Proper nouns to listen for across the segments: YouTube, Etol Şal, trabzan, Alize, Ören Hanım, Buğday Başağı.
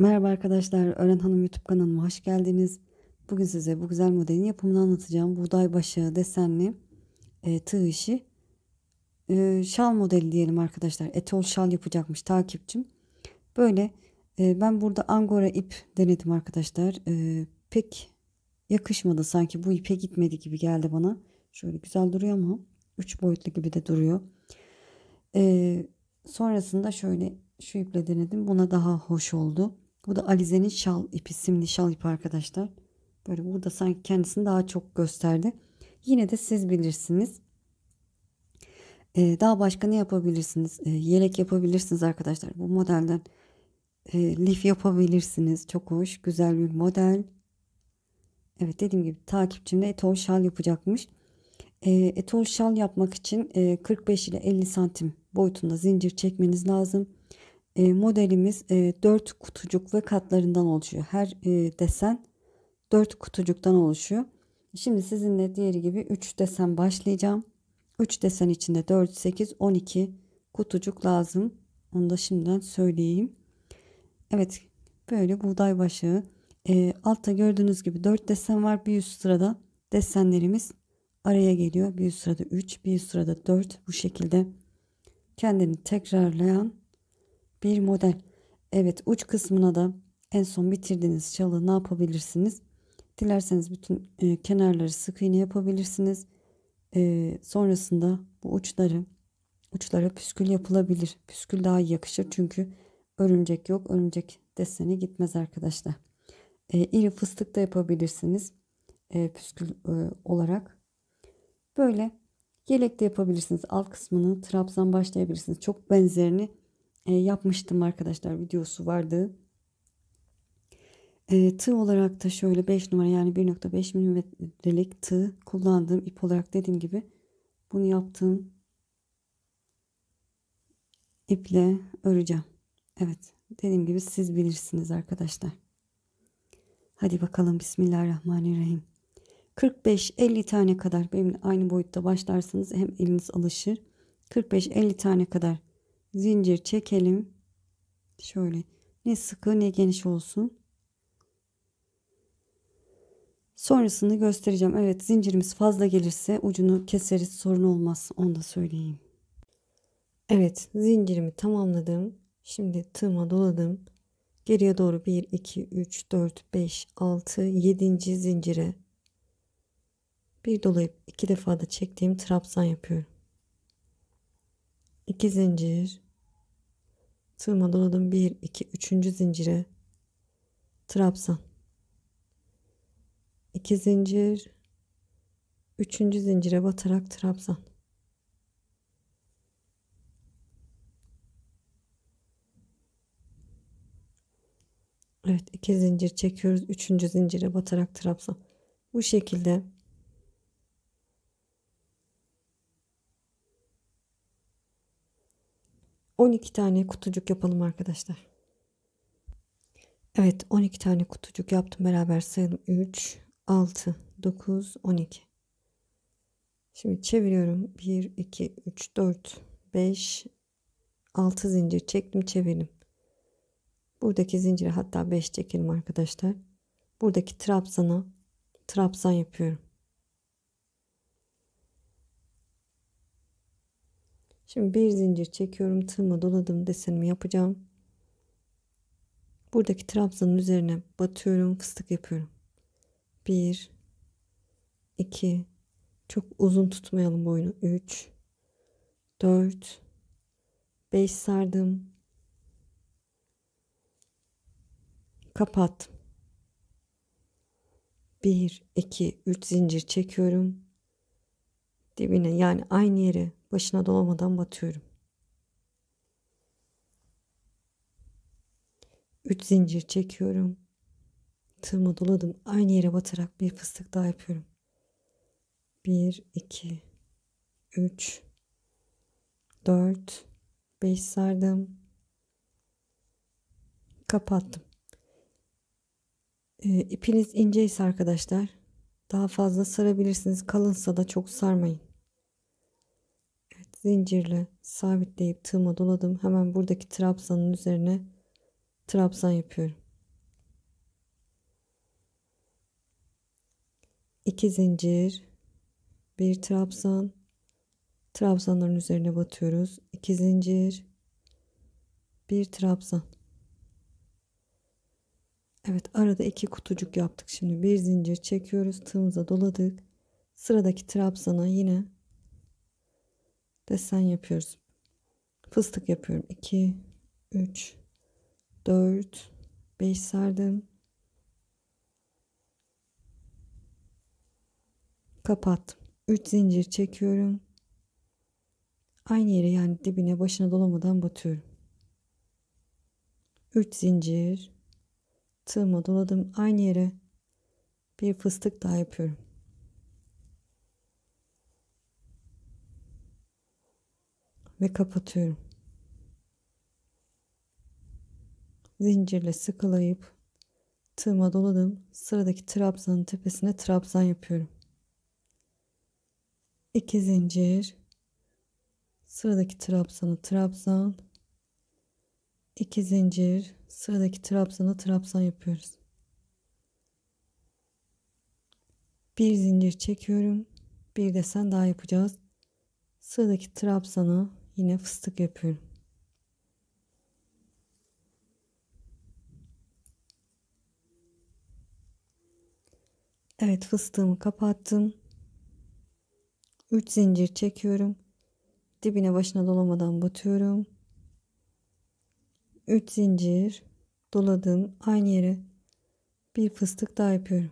Merhaba arkadaşlar, Ören Hanım YouTube kanalıma hoş geldiniz. Bugün size bu güzel modelin yapımını anlatacağım. Buğday başağı desenli tığ işi. Şal modeli diyelim arkadaşlar. Etol şal yapacakmış takipçim. Böyle ben burada angora ip denedim arkadaşlar. Pek yakışmadı, sanki bu ipe gitmedi gibi geldi bana. Şöyle güzel duruyor ama 3 boyutlu gibi de duruyor. Sonrasında şöyle şu iple denedim. Buna daha hoş oldu. Bu da Alize'nin şal ipi, simli şal ipi arkadaşlar. Böyle burada sanki kendisini daha çok gösterdi. Yine de siz bilirsiniz. Daha başka ne yapabilirsiniz? Yelek yapabilirsiniz arkadaşlar. Bu modelden lif yapabilirsiniz. Çok hoş, güzel bir model. Evet, dediğim gibi takipçimde etol şal yapacakmış. Etol şal yapmak için 45 ile 50 santim boyutunda zincir çekmeniz lazım. Modelimiz 4 kutucuk ve katlarından oluşuyor. Her desen 4 kutucuktan oluşuyor. Şimdi sizinle diğeri gibi 3 desen başlayacağım. 3 desen içinde 4, 8, 12 kutucuk lazım. Onu da şimdiden söyleyeyim. Evet, böyle buğday başağı. Altta gördüğünüz gibi 4 desen var. Bir üst sırada desenlerimiz araya geliyor. Bir üst sırada 3, bir üst sırada 4. Bu şekilde kendini tekrarlayan bir model. Evet, uç kısmına da en son bitirdiğiniz şalı ne yapabilirsiniz? Dilerseniz bütün kenarları sık iğne yapabilirsiniz. Sonrasında bu uçlara püskül yapılabilir. Püskül daha iyi yakışır çünkü örümcek yok. Örümcek deseni gitmez arkadaşlar. İri fıstık da yapabilirsiniz. Püskül olarak. Böyle yelek de yapabilirsiniz. Alt kısmını trabzan başlayabilirsiniz. Çok benzerini yapmıştım arkadaşlar, videosu vardı. Tığ olarak da şöyle 5 numara, yani 1.5 milimetrelik tığ kullandığım ip olarak, dediğim gibi bunu yaptığım iple öreceğim. Evet, dediğim gibi siz bilirsiniz arkadaşlar. Hadi bakalım, bismillahirrahmanirrahim. 45-50 tane kadar benimle aynı boyutta başlarsanız hem eliniz alışır. 45-50 tane kadar zincir çekelim. Şöyle ne sıkı ne geniş olsun. Sonrasını göstereceğim. Evet, zincirimiz fazla gelirse ucunu keseriz, sorun olmaz, onu da söyleyeyim. Evet, zincirimi tamamladım. Şimdi tığıma doladım. Geriye doğru 1, 2, 3, 4, 5, 6, 7. zincire bir dolayıp 2 defa da çektiğim trabzan yapıyorum. 2 zincir tığıma doladım. 1, 2, 3. zincire trabzan. 2 zincir, 3. zincire batarak trabzan. 2 zincir çekiyoruz. 3. zincire batarak trabzan. Bu şekilde on iki tane kutucuk yapalım arkadaşlar. Evet, 12 tane kutucuk yaptım. Beraber sayalım. 3, 6, 9, 12. Şimdi çeviriyorum. 1, 2, 3, 4, 5, 6 zincir çektim, çevirdim. Buradaki zincire hatta 5 çekelim arkadaşlar. Buradaki trabzana trabzan yapıyorum. Şimdi bir zincir çekiyorum. Tığıma doladım. Desenimi yapacağım. Buradaki trabzanın üzerine batıyorum. Fıstık yapıyorum. 1, 2, çok uzun tutmayalım boyunu. 3, 4, 5 sardım. Kapattım. 1, 2, 3 zincir çekiyorum. Dibine, yani aynı yere başına dolamadan batıyorum. 3 zincir çekiyorum. Tığıma doladım. Aynı yere batarak bir fıstık daha yapıyorum. 1, 2, 3, 4, 5 sardım. Kapattım. İpiniz inceyse arkadaşlar daha fazla sarabilirsiniz. Kalınsa da çok sarmayın. Evet, zincirle sabitleyip tığıma doladım. Hemen buradaki trabzanın üzerine trabzan yapıyorum. 2 zincir, 1 trabzan, trabzanların üzerine batıyoruz. 2 zincir, 1 trabzan. Evet, arada 2 kutucuk yaptık. Şimdi 1 zincir çekiyoruz, tığımıza doladık. Sıradaki trabzana yine desen yapıyoruz. Fıstık yapıyorum. 2, 3, 4, 5 sardım. Kapattım. 3 zincir çekiyorum. Aynı yere, yani dibine başına dolamadan batıyorum. 3 zincir. Tığıma doladım. Aynı yere bir fıstık daha yapıyorum. Ve kapatıyorum. Zincirle sıkılayıp tığıma doladım. Sıradaki trabzanın tepesine trabzan yapıyorum. 2 zincir. Sıradaki trabzanı trabzan. 2 zincir. Sıradaki trabzana trabzan yapıyoruz. 1 zincir çekiyorum. Bir desen daha yapacağız. Sıradaki trabzana yine fıstık yapıyorum. Evet, fıstığımı kapattım. 3 zincir çekiyorum. Dibine başına dolamadan batıyorum. 3 zincir doladım. Aynı yere bir fıstık daha yapıyorum.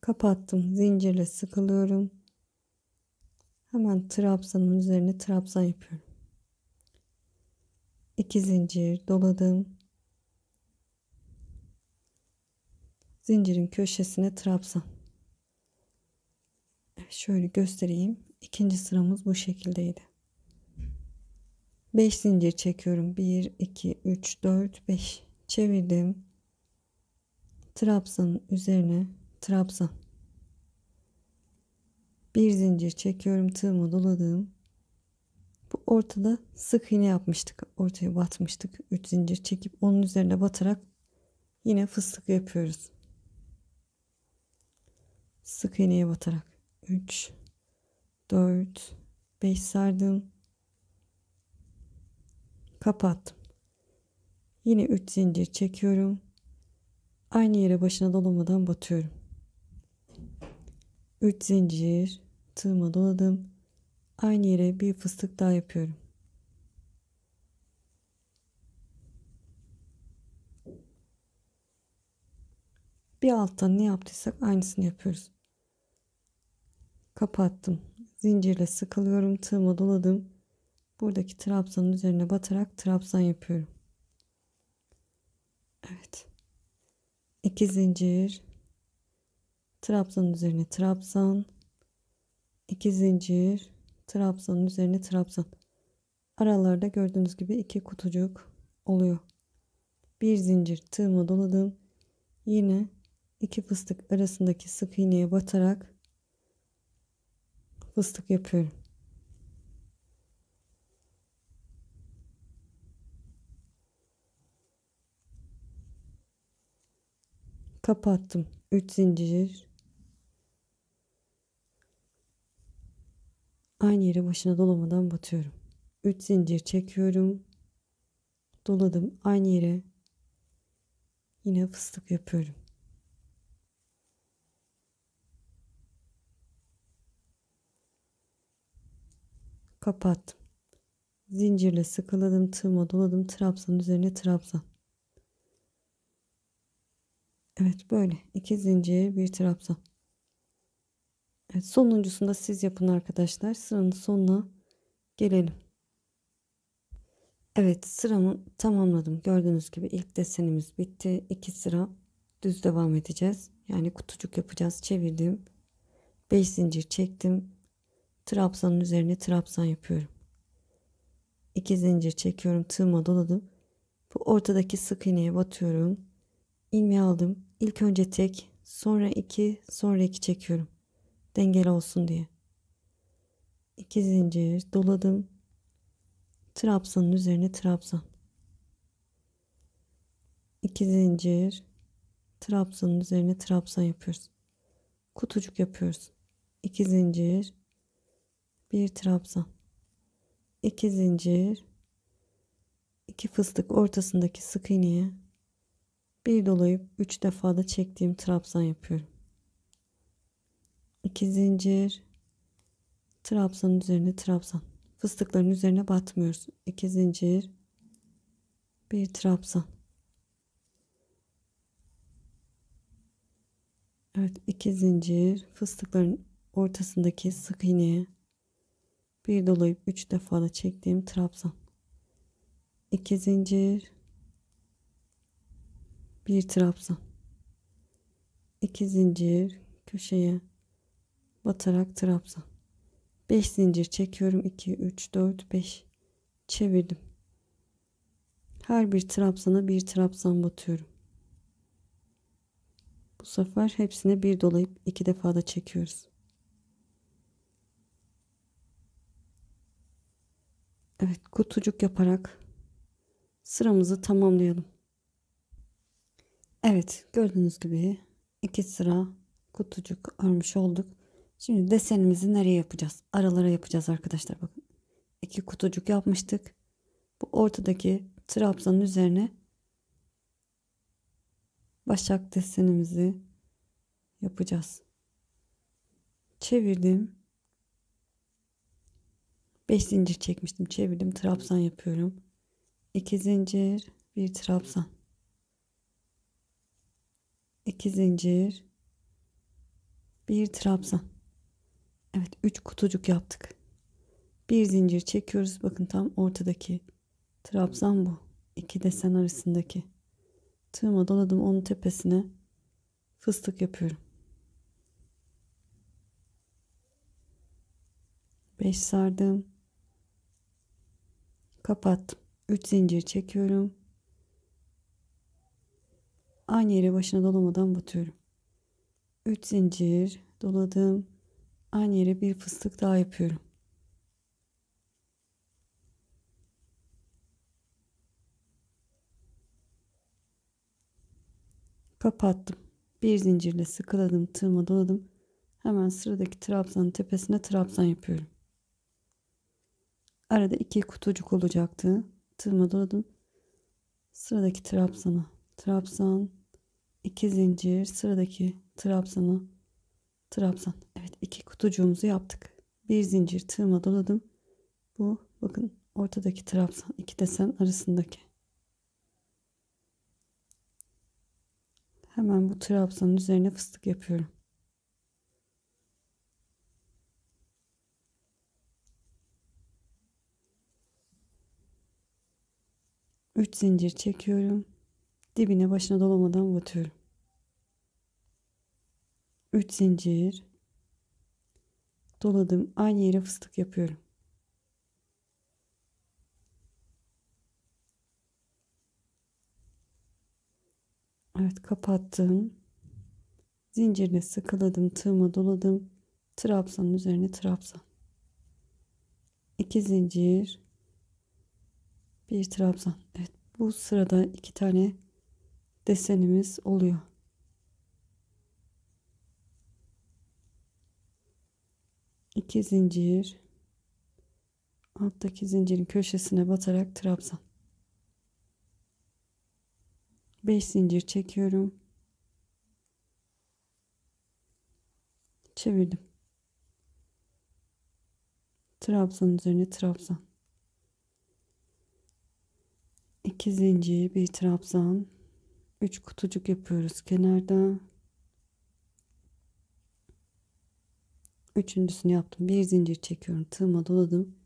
Kapattım. Zincirle sıkılıyorum. Hemen trabzanın üzerine trabzan yapıyorum. 2 zincir doladım. Zincirin köşesine trabzan. Şöyle göstereyim. İkinci sıramız bu şekildeydi. 5 zincir çekiyorum. 1, 2, 3, 4, 5. Çevirdim. Trabzanın üzerine trabzan. 1 zincir çekiyorum. Tığıma doladım. Bu ortada sık iğne yapmıştık. Ortaya batmıştık. 3 zincir çekip onun üzerine batarak yine fıstık yapıyoruz. Sık iğneye batarak. 3, 4, 5 sardım. Kapattım. Yine 3 zincir çekiyorum. Aynı yere başına dolamadan batıyorum. 3 zincir tığıma doladım. Aynı yere bir fıstık daha yapıyorum. Bir alttan ne yaptıysak aynısını yapıyoruz. Kapattım. Zincirle sıkılıyorum. Tığıma doladım. Buradaki trabzanın üzerine batarak trabzan yapıyorum. Evet. 2 zincir. Trabzanın üzerine trabzan. 2 zincir. Trabzanın üzerine trabzan. Aralarda gördüğünüz gibi 2 kutucuk oluyor. 1 zincir tığıma doladım. Yine 2 fıstık arasındaki sık iğneye batarak fıstık yapıyorum. Kapattım. 3 zincir. Aynı yere başına dolamadan batıyorum. 3 zincir çekiyorum. Doladım. Aynı yere yine fıstık yapıyorum. Kapattım. Zincirle sıkıladım. Tığıma doladım. Trabzanın üzerine trabzan. Evet, böyle. 2 zincir, 1 trabzan. Evet, sonuncusunda siz yapın arkadaşlar. Sıranın sonuna gelelim. Evet, sıramı tamamladım. Gördüğünüz gibi ilk desenimiz bitti. 2 sıra düz devam edeceğiz. Yani kutucuk yapacağız. Çevirdim. 5 zincir çektim. Trabzanın üzerine trabzan yapıyorum. 2 zincir çekiyorum. Tığıma doladım. Bu ortadaki sık iğneye batıyorum. İlmeği aldım. İlk önce tek, sonra 2, sonra 2 çekiyorum. Dengeli olsun diye. 2 zincir doladım. Trabzanın üzerine trabzan. 2 zincir. Trabzanın üzerine trabzan yapıyoruz. Kutucuk yapıyoruz. 2 zincir. 1 trabzan. 2 zincir. 2 fıstık ortasındaki sık iğneye bir dolayıp 3 defa da çektiğim trabzan yapıyorum. 2 zincir. Trabzanın üzerine trabzan. Fıstıkların üzerine batmıyoruz. 2 zincir. 1 trabzan. Evet, 2 zincir. Fıstıkların ortasındaki sık iğneye bir dolayıp 3 defa da çektiğim trabzan. 2 zincir. 1 trabzan. 2 zincir. Köşeye batarak trabzan. 5 zincir çekiyorum. 2, 3, 4, 5. Çevirdim. Her bir trabzana bir trabzan batıyorum. Bu sefer hepsine bir dolayıp 2 defa da çekiyoruz. Evet, kutucuk yaparak sıramızı tamamlayalım. Evet, gördüğünüz gibi 2 sıra kutucuk örmüş olduk. Şimdi desenimizi nereye yapacağız? Aralara yapacağız arkadaşlar, bakın. 2 kutucuk yapmıştık. Bu ortadaki trabzanın üzerine başak desenimizi yapacağız. Çevirdim. 5 zincir çekmiştim. Çevirdim. Trabzan yapıyorum. 2 zincir, 1 trabzan. 2 zincir, 1 trabzan. Evet, 3 kutucuk yaptık. 1 zincir çekiyoruz. Bakın tam ortadaki trabzan bu. 2 desen arasındaki. Tığıma doladım, onun tepesine fıstık yapıyorum. 5 sardım. Kapattım. 3 zincir çekiyorum. Aynı yere başına dolamadan batıyorum. 3 zincir doladım. Aynı yere bir fıstık daha yapıyorum. 2 kapattım. 1 zincirle sıkıladım. Tığıma doladım. Hemen sıradaki trabzanın tepesine trabzan yapıyorum. Arada 2 kutucuk olacaktı. Tığıma doladım. Sıradaki trabzana trabzan. 2 zincir. Sıradaki trabzana trabzan. Evet, 2 kutucuğumuzu yaptık. 1 zincir tığıma doladım. Bu bakın ortadaki trabzan. 2 desen arasındaki. Hemen bu trabzanın üzerine fıstık yapıyorum. 3 zincir çekiyorum. Dibine başına dolamadan batıyorum. 3 zincir doladım. Aynı yere fıstık yapıyorum. 2 kapattım. Zincirle sıkıladım. Tığıma doladım. Trabzanın üzerine trabzan. 2 zincir. 1 trabzan. Evet, bu sırada 2 tane desenimiz oluyor. İki zincir. Alttaki zincirin köşesine batarak trabzan. 5 zincir çekiyorum. Çevirdim. Trabzanın üzerine trabzan. 2 zincir, 1 trabzan. 3 kutucuk yapıyoruz kenarda. Üçüncüsünü yaptım. 1 zincir çekiyorum. Tığıma doladım.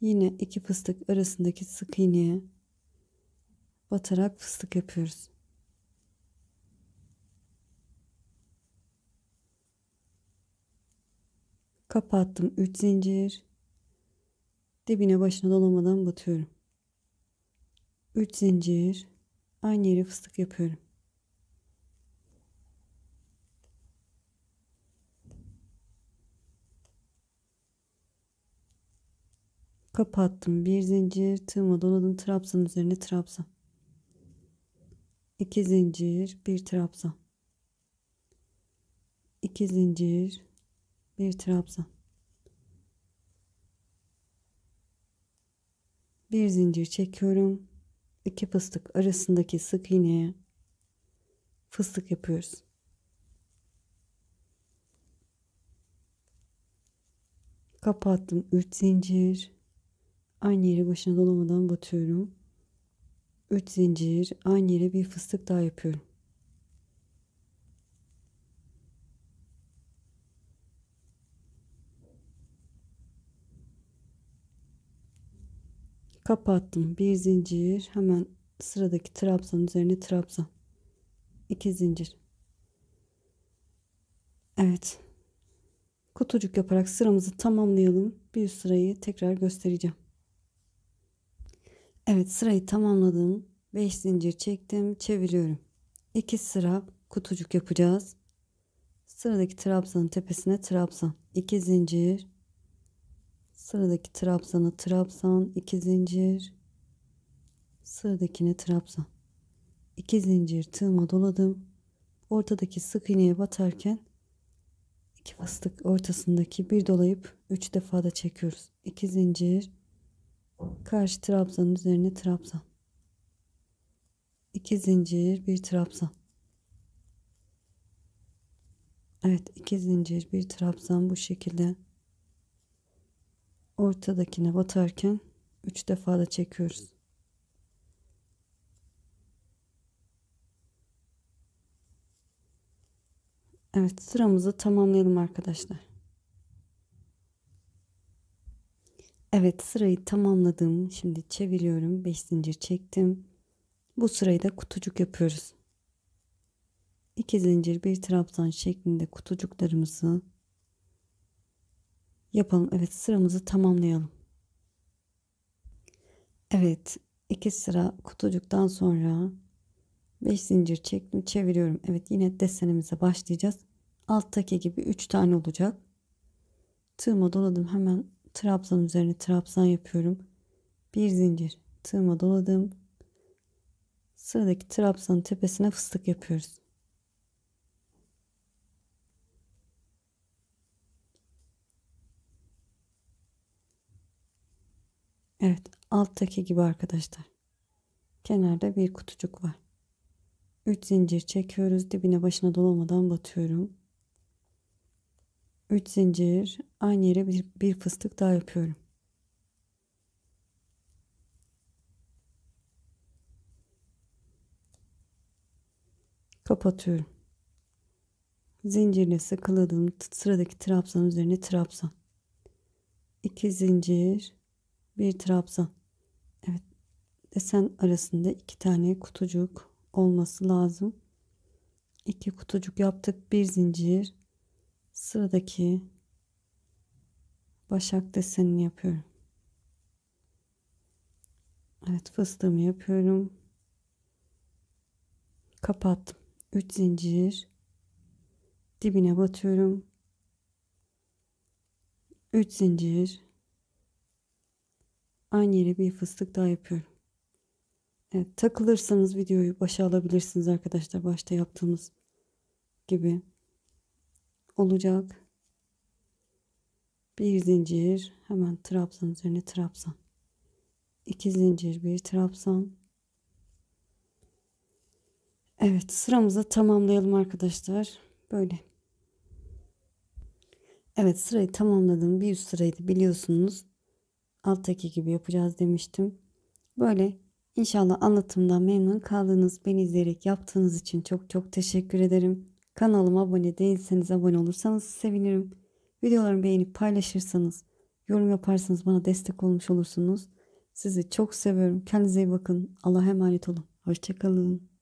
Yine 2 fıstık arasındaki sık iğneye batarak fıstık yapıyoruz. 2 kapattım. 3 zincir. Dibine başına dolamadan batıyorum. 3 zincir. Aynı yere fıstık yapıyorum. Kapattım. Bir zincir tığıma doladım. Trabzan üzerine trabzan. 2 zincir, bir trabzan. 2 zincir, bir trabzan. Bir zincir çekiyorum. 2 fıstık arasındaki sık iğneye fıstık yapıyoruz. Kapattım. 3 zincir. Aynı yere başına dolamadan batıyorum. 3 zincir. Aynı yere bir fıstık daha yapıyorum. Kapattım. 1 zincir. Hemen sıradaki trabzan üzerine trabzan. 2 zincir. Evet. Kutucuk yaparak sıramızı tamamlayalım. Bir sırayı tekrar göstereceğim. Evet, sırayı tamamladım. 5 zincir çektim. Çeviriyorum. 2 sıra kutucuk yapacağız. Sıradaki trabzanın tepesine trabzan. 2 zincir. Sıradaki trabzana trabzan. 2 zincir. Sıradakine trabzan. 2 zincir tığıma doladım. Ortadaki sık iğneye batarken 2 fıstık ortasındaki bir dolayıp 3 defa da çekiyoruz. 2 zincir. Karşı trabzanın üzerine trabzan. 2 zincir, bir trabzan. Evet, 2 zincir, bir trabzan bu şekilde. Ortadakine batarken 3 defa da çekiyoruz. Evet, sıramızı tamamlayalım arkadaşlar. Evet, sırayı tamamladım. Şimdi çeviriyorum. 5 zincir çektim. Bu sırayı da kutucuk yapıyoruz. 2 zincir bir trabzan şeklinde kutucuklarımızı yapalım. Evet, sıramızı tamamlayalım. Evet, 2 sıra kutucuktan sonra 5 zincir çektim. Çeviriyorum. Evet, yine desenimize başlayacağız. Alttaki gibi 3 tane olacak. Tığıma doladım. Hemen trabzan üzerine trabzan yapıyorum. Bir zincir tığıma doladım. Sıradaki trabzanın tepesine fıstık yapıyoruz. Evet, alttaki gibi arkadaşlar. Kenarda bir kutucuk var. 3 zincir çekiyoruz. Dibine başına dolamadan batıyorum. 3 zincir aynı yere bir fıstık daha yapıyorum. Kapatıyorum. Zincirle sıkıladım. Sıradaki trabzan üzerine trabzan. 2 zincir, bir trabzan. Evet. Desen arasında 2 tane kutucuk olması lazım. 2 kutucuk yaptık. 1 zincir. Sıradaki başak desenini yapıyorum. Evet, fıstığımı yapıyorum. Kapattım. 3 zincir. Dibine batıyorum. 3 zincir. Aynı yere bir fıstık daha yapıyorum. Evet, takılırsanız videoyu başa alabilirsiniz arkadaşlar. Başta yaptığımız gibi olacak. Bir zincir hemen trabzan üzerine trabzan. 2 zincir bir trabzan. Evet, sıramızı tamamlayalım arkadaşlar. Böyle. Evet, sırayı tamamladım. Bir üst sırayı da biliyorsunuz. Alttaki gibi yapacağız demiştim. Böyle. İnşallah anlatımdan memnun kaldınız. Beni izleyerek yaptığınız için çok çok teşekkür ederim. Kanalıma abone değilseniz abone olursanız sevinirim. Videolarımı beğenip paylaşırsanız, yorum yaparsanız bana destek olmuş olursunuz. Sizi çok seviyorum. Kendinize iyi bakın. Allah'a emanet olun. Hoşça kalın.